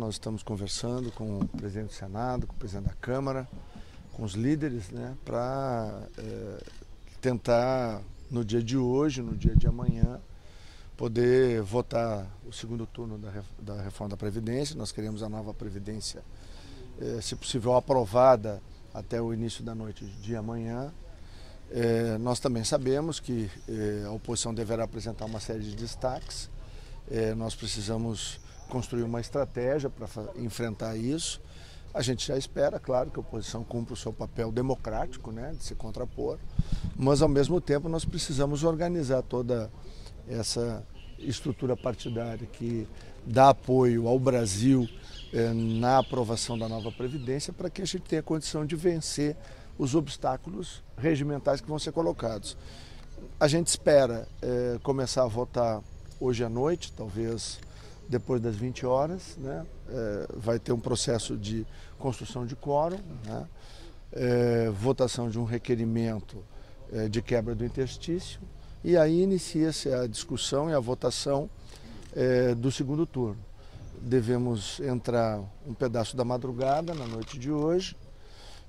Nós estamos conversando com o presidente do Senado, com o presidente da Câmara, com os líderes, né, para tentar, no dia de hoje, no dia de amanhã, poder votar o segundo turno da reforma da Previdência. Nós queremos a nova Previdência, se possível, aprovada até o início da noite de amanhã. Nós também sabemos que a oposição deverá apresentar uma série de destaques. Nós precisamos construir uma estratégia para enfrentar isso. A gente já espera, claro, que a oposição cumpra o seu papel democrático, né, de se contrapor, mas ao mesmo tempo nós precisamos organizar toda essa estrutura partidária que dá apoio ao Brasil na aprovação da nova Previdência, para que a gente tenha condição de vencer os obstáculos regimentais que vão ser colocados. A gente espera começar a votar hoje à noite, talvez depois das 20 horas, né? Vai ter um processo de construção de quórum, né? Votação de um requerimento de quebra do interstício, e aí inicia-se a discussão e a votação do segundo turno. Devemos entrar um pedaço da madrugada, na noite de hoje,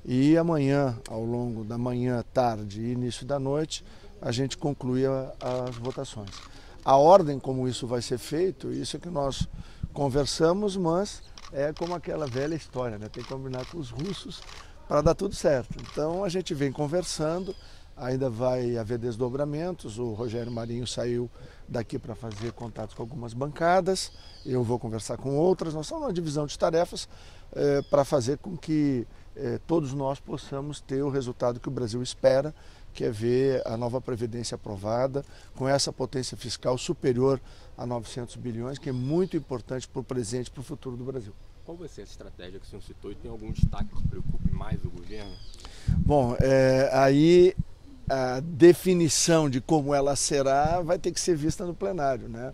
e amanhã, ao longo da manhã, tarde e início da noite, a gente conclui as votações. A ordem como isso vai ser feito, isso é que nós conversamos, mas é como aquela velha história, né? Tem que combinar com os russos para dar tudo certo. Então a gente vem conversando, ainda vai haver desdobramentos, o Rogério Marinho saiu daqui para fazer contato com algumas bancadas, eu vou conversar com outras, nós estamos numa divisão de tarefas para fazer com que todos nós possamos ter o resultado que o Brasil espera, que é ver a nova Previdência aprovada, com essa potência fiscal superior a 900 bilhões, que é muito importante para o presente e para o futuro do Brasil. Qual vai ser a estratégia que o senhor citou e tem algum destaque que preocupe mais o governo? Bom, aí a definição de como ela será vai ter que ser vista no plenário, né?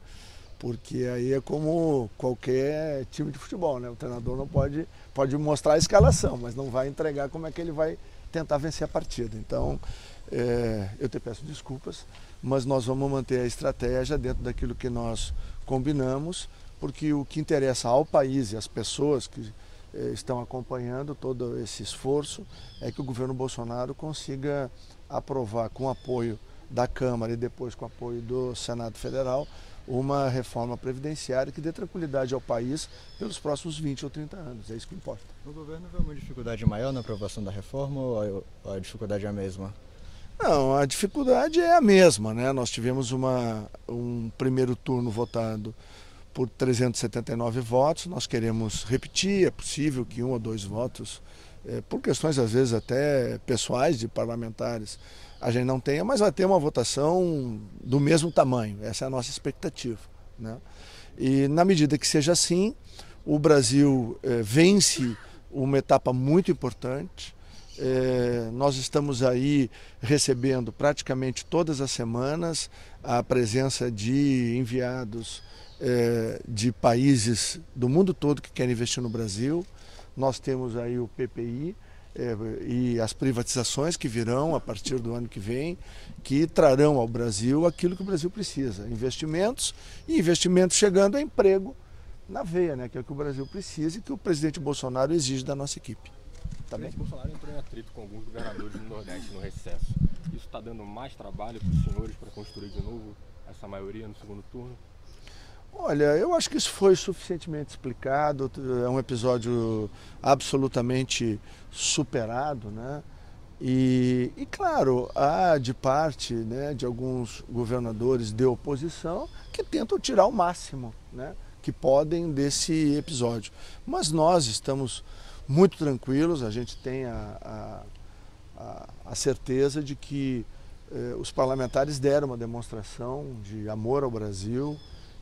Porque aí é como qualquer time de futebol, né? O treinador não pode mostrar a escalação, mas não vai entregar como é que ele vai tentar vencer a partida. Então, eu te peço desculpas, mas nós vamos manter a estratégia dentro daquilo que nós combinamos, porque o que interessa ao país e às pessoas que estão acompanhando todo esse esforço é que o governo Bolsonaro consiga aprovar com apoio da Câmara e depois com apoio do Senado Federal uma reforma previdenciária que dê tranquilidade ao país pelos próximos 20 ou 30 anos, é isso que importa. O governo vê uma dificuldade maior na aprovação da reforma ou a dificuldade é a mesma? Não, a dificuldade é a mesma, né? Nós tivemos um primeiro turno votado por 379 votos, nós queremos repetir, é possível que um ou dois votos, por questões às vezes até pessoais de parlamentares, a gente não tenha, mas vai ter uma votação do mesmo tamanho, essa é a nossa expectativa, né? E na medida que seja assim, o Brasil vence uma etapa muito importante. Nós estamos aí recebendo praticamente todas as semanas a presença de enviados de países do mundo todo que querem investir no Brasil. Nós temos aí o PPI e as privatizações que virão a partir do ano que vem, que trarão ao Brasil aquilo que o Brasil precisa, investimentos, e investimentos chegando a emprego na veia, né, que é o que o Brasil precisa e que o presidente Bolsonaro exige da nossa equipe. Tá bem? O presidente Bolsonaro entrou em atrito com alguns governadores do Nordeste no recesso. Isso está dando mais trabalho para os senhores para construir de novo essa maioria no segundo turno? Olha, eu acho que isso foi suficientemente explicado, é um episódio absolutamente superado, né? E claro, há de parte, né, de alguns governadores de oposição que tentam tirar o máximo, né, que podem desse episódio. Mas nós estamos muito tranquilos, a gente tem a certeza de que os parlamentares deram uma demonstração de amor ao Brasil,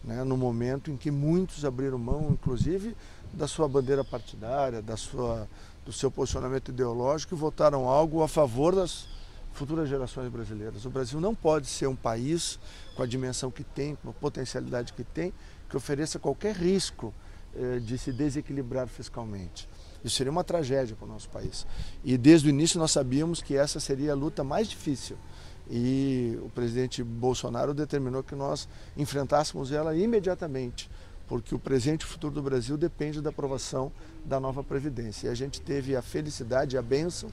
né, no momento em que muitos abriram mão, inclusive, da sua bandeira partidária, do seu posicionamento ideológico, e votaram algo a favor das futuras gerações brasileiras. O Brasil não pode ser um país com a dimensão que tem, com a potencialidade que tem, que ofereça qualquer risco de se desequilibrar fiscalmente. Isso seria uma tragédia para o nosso país. E desde o início nós sabíamos que essa seria a luta mais difícil. E o presidente Bolsonaro determinou que nós enfrentássemos ela imediatamente, porque o presente e o futuro do Brasil depende da aprovação da nova Previdência. E a gente teve a felicidade, a bênção,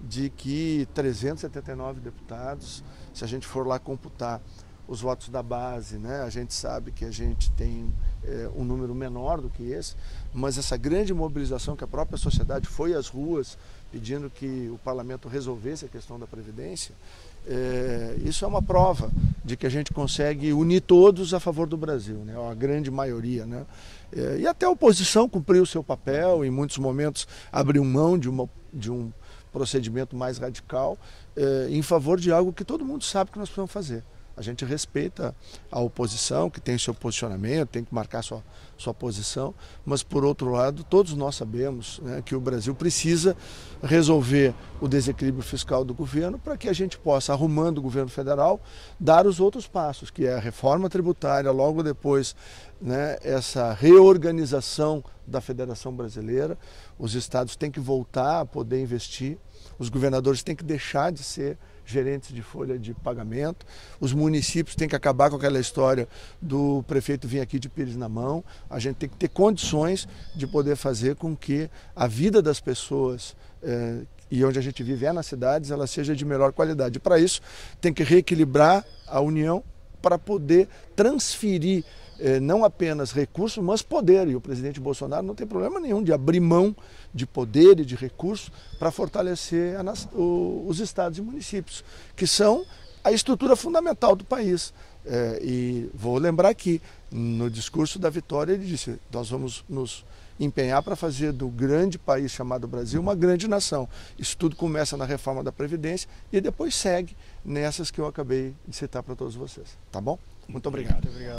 de que 379 deputados, se a gente for lá computar os votos da base, né, a gente sabe que a gente tem um número menor do que esse, mas essa grande mobilização que a própria sociedade foi às ruas pedindo que o parlamento resolvesse a questão da Previdência, isso é uma prova de que a gente consegue unir todos a favor do Brasil, né? A grande maioria, né? E até a oposição cumpriu o seu papel, em muitos momentos abriu mão de um procedimento mais radical em favor de algo que todo mundo sabe que nós precisamos fazer. A gente respeita a oposição, que tem seu posicionamento, tem que marcar sua posição, mas, por outro lado, todos nós sabemos, né, que o Brasil precisa resolver o desequilíbrio fiscal do governo para que a gente possa, arrumando o governo federal, dar os outros passos, que é a reforma tributária, logo depois, né, essa reorganização da Federação Brasileira. Os estados têm que voltar a poder investir, os governadores têm que deixar de ser gerentes de folha de pagamento, os municípios têm que acabar com aquela história do prefeito vir aqui de pires na mão. A gente tem que ter condições de poder fazer com que a vida das pessoas e onde a gente vive nas cidades, ela seja de melhor qualidade. Para isso, tem que reequilibrar a União para poder transferir não apenas recursos, mas poder. E o presidente Bolsonaro não tem problema nenhum de abrir mão de poder e de recursos para fortalecer os estados e municípios, que são a estrutura fundamental do país. E vou lembrar que, no discurso da vitória, ele disse: nós vamos nos empenhar para fazer do grande país chamado Brasil uma grande nação. Isso tudo começa na reforma da Previdência e depois segue nessas que eu acabei de citar para todos vocês. Tá bom? Muito obrigado. Muito obrigado.